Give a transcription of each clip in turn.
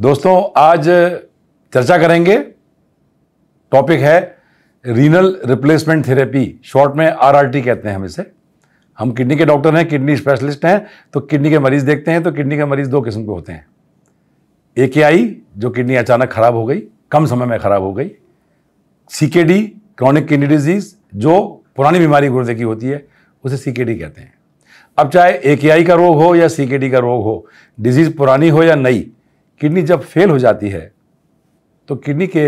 दोस्तों आज चर्चा करेंगे, टॉपिक है रीनल रिप्लेसमेंट थेरेपी, शॉर्ट में आरआरटी कहते हैं हम इसे। हम किडनी के डॉक्टर हैं, किडनी स्पेशलिस्ट हैं, तो किडनी के मरीज़ देखते हैं। तो किडनी के मरीज़ दो किस्म के होते हैं, एकेआई जो किडनी अचानक ख़राब हो गई, कम समय में ख़राब हो गई, सीकेडी क्रॉनिक किडनी डिजीज़ जो पुरानी बीमारी गुर्दे की होती है उसे सीकेडी कहते हैं। अब चाहे एकेआई का रोग हो या सीकेडी का रोग हो, डिजीज़ पुरानी हो या नई, किडनी जब फेल हो जाती है तो किडनी के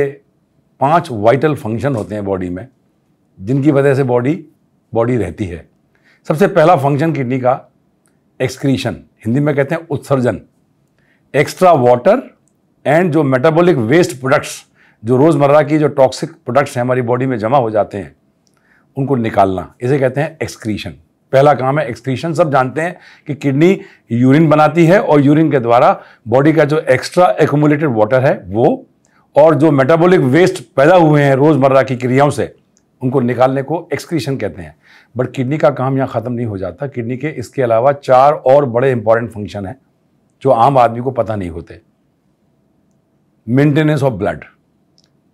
5 वाइटल फंक्शन होते हैं बॉडी में, जिनकी वजह से बॉडी रहती है। सबसे पहला फंक्शन किडनी का एक्सक्रीशन, हिंदी में कहते हैं उत्सर्जन, एक्स्ट्रा वाटर एंड जो मेटाबॉलिक वेस्ट प्रोडक्ट्स, जो रोज़मर्रा की जो टॉक्सिक प्रोडक्ट्स हैं हमारी बॉडी में जमा हो जाते हैं, उनको निकालना, इसे कहते हैं एक्सक्रीशन। पहला काम है एक्सक्रीशन। सब जानते हैं कि किडनी यूरिन बनाती है और यूरिन के द्वारा बॉडी का जो एक्स्ट्रा एक्यूमुलेटेड वाटर है वो, और जो मेटाबॉलिक वेस्ट पैदा हुए हैं रोज़मर्रा की क्रियाओं से, उनको निकालने को एक्सक्रीशन कहते हैं। बट किडनी का काम यहाँ ख़त्म नहीं हो जाता। किडनी के इसके अलावा 4 और बड़े इंपॉर्टेंट फंक्शन हैं जो आम आदमी को पता नहीं होते। मेंटेनेंस ऑफ ब्लड,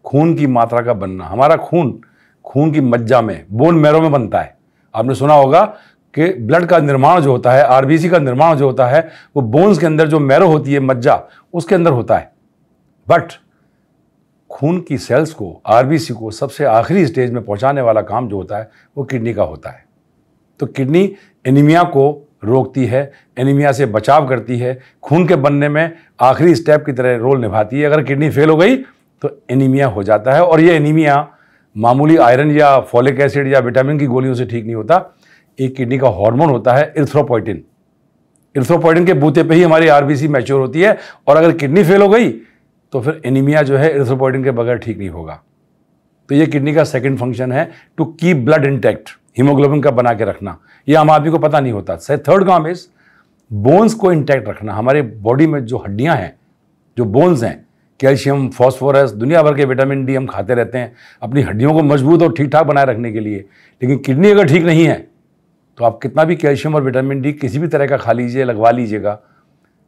खून की मात्रा का बनना। हमारा खून की मज्जा में, बोन मैरो में बनता है। आपने सुना होगा कि ब्लड का निर्माण जो होता है, आरबीसी का निर्माण जो होता है, वो बोन्स के अंदर जो मैरो होती है, मज्जा, उसके अंदर होता है। बट खून की सेल्स को, आरबीसी को सबसे आखिरी स्टेज में पहुंचाने वाला काम जो होता है वो किडनी का होता है। तो किडनी एनीमिया को रोकती है, एनीमिया से बचाव करती है, खून के बनने में आखिरी स्टेप की तरह रोल निभाती है। अगर किडनी फेल हो गई तो एनीमिया हो जाता है, और ये एनीमिया मामूली आयरन या फॉलिक एसिड या विटामिन की गोलियों से ठीक नहीं होता। एक किडनी का हार्मोन होता है एरिथ्रोपोइटिन, एरिथ्रोपोइटिन के बूते पे ही हमारी आरबीसी मैच्योर होती है, और अगर किडनी फेल हो गई तो फिर एनीमिया जो है एरिथ्रोपोइटिन के बगैर ठीक नहीं होगा। तो ये किडनी का सेकंड फंक्शन है, to keep blood intact, haemoglobin का बना के रखना। ये आम आदमी को पता नहीं होता। थर्ड काम इज बोन्स को इंटैक्ट रखना। हमारे बॉडी में जो हड्डियाँ हैं, जो बोन्स हैं, कैल्शियम, फास्फोरस, दुनिया भर के विटामिन डी हम खाते रहते हैं अपनी हड्डियों को मजबूत और ठीक ठाक बनाए रखने के लिए। लेकिन किडनी अगर ठीक नहीं है तो आप कितना भी कैल्शियम और विटामिन डी किसी भी तरह का खा लीजिए, लगवा लीजिएगा,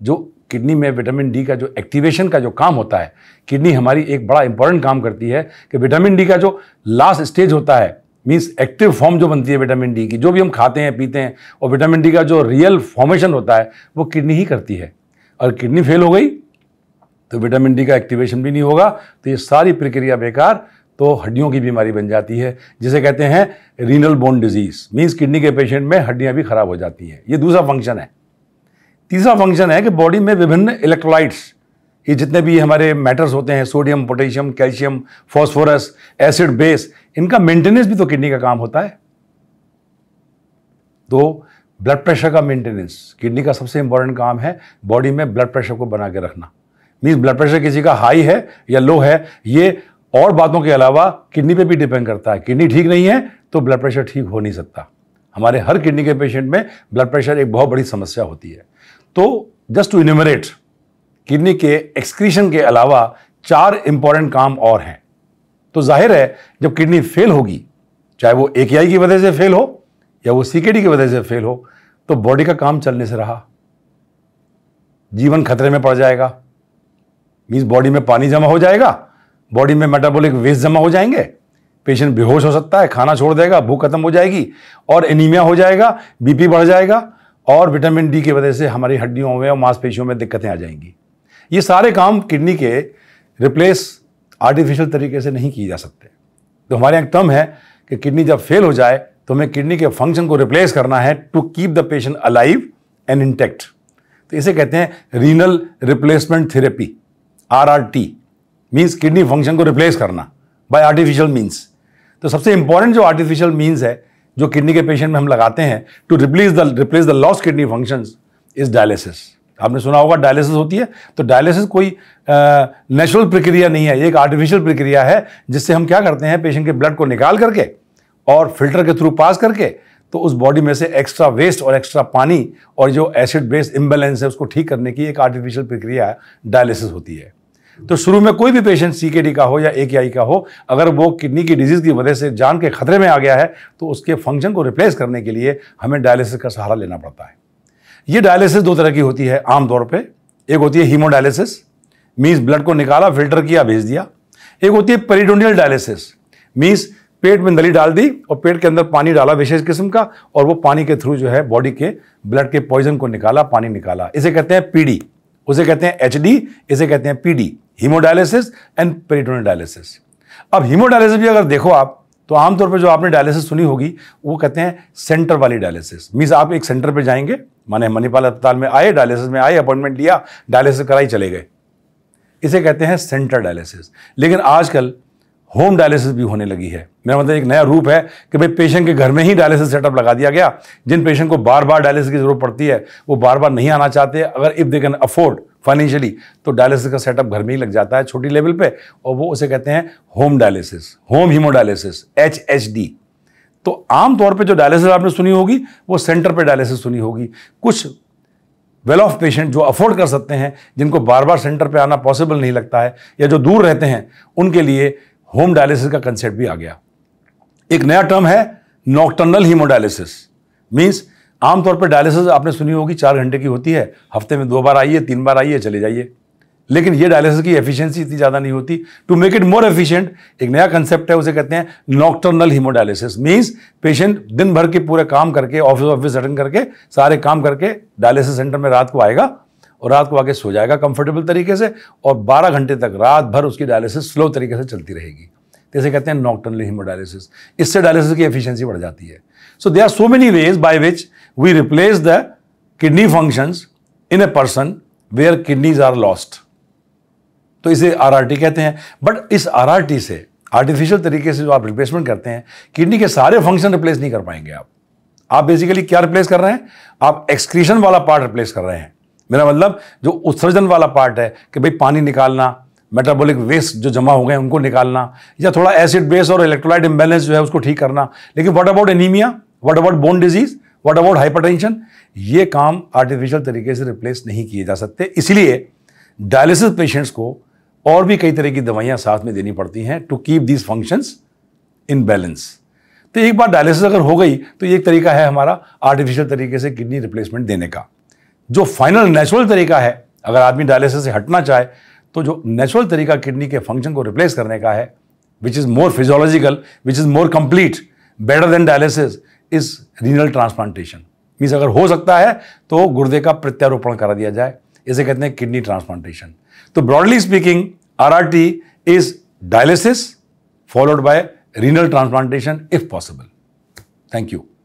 जो किडनी में विटामिन डी का जो एक्टिवेशन का जो काम होता है, किडनी हमारी एक बड़ा इंपॉर्टेंट काम करती है कि विटामिन डी का जो लास्ट स्टेज होता है, मीन्स एक्टिव फॉर्म जो बनती है विटामिन डी की, जो भी हम खाते हैं पीते हैं, और विटामिन डी का जो रियल फॉर्मेशन होता है वो किडनी ही करती है। और किडनी फेल हो गई तो विटामिन डी का एक्टिवेशन भी नहीं होगा, तो ये सारी प्रक्रिया बेकार, तो हड्डियों की बीमारी बन जाती है, जिसे कहते हैं renal bone disease, means kidney के पेशेंट में हड्डियां भी खराब हो जाती हैं। ये दूसरा फंक्शन है। तीसरा फंक्शन है कि बॉडी में विभिन्न इलेक्ट्रोलाइट्स, ये जितने भी हमारे मैटर्स होते हैं, sodium, potassium, calcium, phosphorus, acid, base, इनका मेंटेनेंस भी तो किडनी का काम होता है। तो ब्लड प्रेशर का मेंटेनेंस, किडनी का सबसे इंपॉर्टेंट काम है बॉडी में ब्लड प्रेशर को बना के रखना। मीन्स ब्लड प्रेशर किसी का हाई है या लो है, ये और बातों के अलावा किडनी पे भी डिपेंड करता है। किडनी ठीक नहीं है तो ब्लड प्रेशर ठीक हो नहीं सकता। हमारे हर किडनी के पेशेंट में ब्लड प्रेशर एक बहुत बड़ी समस्या होती है। तो जस्ट टू इन्यूमरेट, किडनी के एक्सक्रीशन के अलावा 4 इंपॉर्टेंट काम और हैं। तो जाहिर है जब किडनी फेल होगी, चाहे वो एकेआई की वजह से फेल हो या वो सीकेडी की वजह से फेल हो, तो बॉडी का काम चलने से रहा, जीवन खतरे में पड़ जाएगा। मीन्स बॉडी में पानी जमा हो जाएगा, बॉडी में मेटाबॉलिक वेस्ट जमा हो जाएंगे, पेशेंट बेहोश हो सकता है, खाना छोड़ देगा, भूख खत्म हो जाएगी, और एनीमिया हो जाएगा, बीपी बढ़ जाएगा, और विटामिन डी की वजह से हमारी हड्डियों में और मांसपेशियों में दिक्कतें आ जाएंगी। ये सारे काम किडनी के रिप्लेस आर्टिफिशियल तरीके से नहीं किए जा सकते। तो हमारे यहाँ टर्म है कि किडनी जब फेल हो जाए तो हमें किडनी के फंक्शन को रिप्लेस करना है, to keep the patient alive and intact. तो इसे कहते हैं renal replacement therapy, RRT, means kidney function को रिप्लेस करना बाय आर्टिफिशियल मीन्स। तो सबसे इंपॉर्टेंट जो आर्टिफिशियल मीन्स है जो किडनी के पेशेंट में हम लगाते हैं to replace the lost kidney functions is dialysis. आपने सुना होगा डायलिसिस होती है, तो डायलिसिस कोई नेचुरल प्रक्रिया नहीं है, ये एक आर्टिफिशियल प्रक्रिया है जिससे हम क्या करते हैं, पेशेंट के ब्लड को निकाल करके और फिल्टर के थ्रू पास करके, तो उस बॉडी में से एक्स्ट्रा वेस्ट और एक्स्ट्रा पानी और जो एसिड बेस इम्बैलेंस है उसको ठीक करने की एक आर्टिफिशियल प्रक्रिया डायलिसिस होती है। तो शुरू में कोई भी पेशेंट सीकेडी का हो या एकेआई का हो, अगर वो किडनी की डिजीज़ की वजह से जान के खतरे में आ गया है, तो उसके फंक्शन को रिप्लेस करने के लिए हमें डायलिसिस का सहारा लेना पड़ता है। ये डायलिसिस दो तरह की होती है आमतौर पर, एक होती है हीमोडायलिसिस, मीन्स ब्लड को निकाला, फिल्टर किया, भेज दिया। एक होती है पेरिटोनियल डायलिसिस, मीन्स पेट में नली डाल दी और पेट के अंदर पानी डाला विशेष किस्म का, और वो पानी के थ्रू जो है बॉडी के ब्लड के पॉइजन को निकाला, पानी निकाला। इसे कहते हैं पीडी, उसे कहते हैं एचडी, इसे कहते हैं PD, haemodialysis and peritoneal dialysis. अब हीमोडायलिसिस भी अगर देखो आप तो आमतौर पर जो आपने डायलिसिस सुनी होगी वो कहते हैं सेंटर वाली डायलिसिस। मीन्स आप एक सेंटर पर जाएंगे, माने मणिपाल अस्पताल में आए, डायलिसिस में आए, अपॉइंटमेंट लिया, डायलिसिस कराई, चले गए, इसे कहते हैं सेंटर डायलिसिस। लेकिन आजकल होम डायलिसिस भी होने लगी है। मेरा मतलब एक नया रूप है कि भाई पेशेंट के घर में ही डायलिसिस सेटअप लगा दिया गया। जिन पेशेंट को बार बार डायलिसिस की जरूरत पड़ती है वो बार बार नहीं आना चाहते, अगर if they can afford financially तो डायलिसिस का सेटअप घर में ही लग जाता है छोटी लेवल पे, और वो उसे कहते हैं home dialysis, home haemodialysis, HHD। तो आमतौर पर जो डायलिसिस आपने सुनी होगी वो सेंटर पर डायलिसिस सुनी होगी। कुछ वेल ऑफ पेशेंट जो अफोर्ड कर सकते हैं, जिनको बार बार सेंटर पर आना पॉसिबल नहीं लगता है या जो दूर रहते हैं, उनके लिए होम डायलिसिस का कंसेप्ट भी आ गया। एक नया टर्म है नॉक्टर्नल हीमोडायलिसिस। मीन्स आमतौर पर डायलिसिस आपने सुनी होगी 4 घंटे की होती है, हफ्ते में 2 बार आइए, 3 बार आइए, चले जाइए। लेकिन ये डायलिसिस की एफिशिएंसी इतनी ज़्यादा नहीं होती। To make it more efficient एक नया कंसेप्ट है, उसे कहते हैं नॉक्टर्नल हीमोडायलिसिस। मीन्स पेशेंट दिन भर के पूरे काम करके, ऑफिस अटेंड करके, सारे काम करके डायलिसिस सेंटर में रात को आएगा और रात को आके सो जाएगा कंफर्टेबल तरीके से, और 12 घंटे तक रात भर उसकी डायलिसिस स्लो तरीके से चलती रहेगी। जैसे कहते हैं नॉक्टर्नल हीमोडायलिसिस। इससे डायलिसिस की एफिशिएंसी बढ़ जाती है। So there are so many ways by which we replace the kidney functions in a person where kidneys are lost. तो इसे RRT कहते हैं। बट इस RRT से, आर्टिफिशियल तरीके से जो आप रिप्लेसमेंट करते हैं, किडनी के सारे फंक्शन रिप्लेस नहीं कर पाएंगे आप बेसिकली क्या रिप्लेस कर रहे हैं? आप एक्सक्रीशन वाला पार्ट रिप्लेस कर रहे हैं। मेरा मतलब जो उत्सर्जन वाला पार्ट है कि भाई पानी निकालना, मेटाबॉलिक वेस्ट जो जमा हो गए उनको निकालना, या थोड़ा एसिड बेस और इलेक्ट्रोलाइट इम्बैलेंस जो है उसको ठीक करना। लेकिन what about anaemia, what about bone disease, what about hypertension, ये काम आर्टिफिशियल तरीके से रिप्लेस नहीं किए जा सकते। इसलिए डायलिसिस पेशेंट्स को और भी कई तरह की दवाइयाँ साथ में देनी पड़ती हैं to keep these functions in balance. तो एक बार डायलिसिस अगर हो गई तो ये एक तरीका है हमारा आर्टिफिशियल तरीके से किडनी रिप्लेसमेंट देने का। जो फाइनल नेचुरल तरीका है, अगर आदमी डायलिसिस से हटना चाहे तो जो नेचुरल तरीका किडनी के फंक्शन को रिप्लेस करने का है, which is more physiological, which is more complete, better than dialysis, is renal transplantation. Means अगर हो सकता है तो गुर्दे का प्रत्यारोपण करा दिया जाए, इसे कहते हैं किडनी ट्रांसप्लांटेशन। तो broadly speaking RRT is dialysis followed by renal transplantation if possible. Thank you.